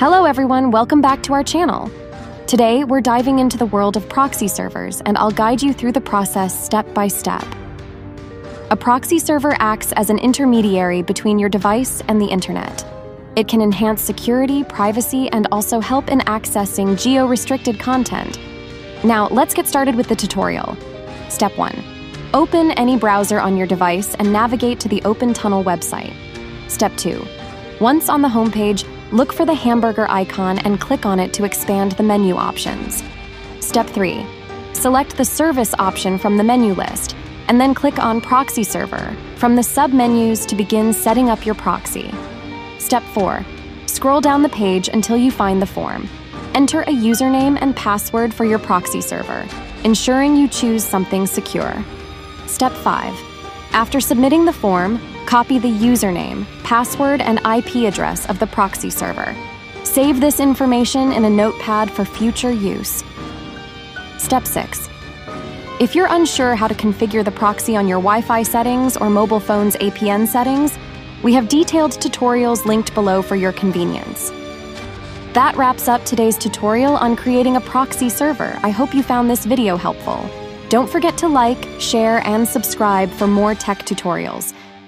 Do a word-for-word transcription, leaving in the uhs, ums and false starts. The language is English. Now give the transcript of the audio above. Hello everyone, welcome back to our channel. Today, we're diving into the world of proxy servers, and I'll guide you through the process step by step. A proxy server acts as an intermediary between your device and the internet. It can enhance security, privacy, and also help in accessing geo-restricted content. Now, let's get started with the tutorial. Step one, open any browser on your device and navigate to the OpenTunnel website. Step two, once on the homepage, look for the hamburger icon and click on it to expand the menu options. Step three, select the service option from the menu list, and then click on Proxy Server from the sub-menus to begin setting up your proxy. Step four, scroll down the page until you find the form. Enter a username and password for your proxy server, ensuring you choose something secure. Step five, after submitting the form, copy the username, password, and I P address of the proxy server. Save this information in a notepad for future use. Step six. If you're unsure how to configure the proxy on your Wi-Fi settings or mobile phone's A P N settings, we have detailed tutorials linked below for your convenience. That wraps up today's tutorial on creating a proxy server. I hope you found this video helpful. Don't forget to like, share, and subscribe for more tech tutorials.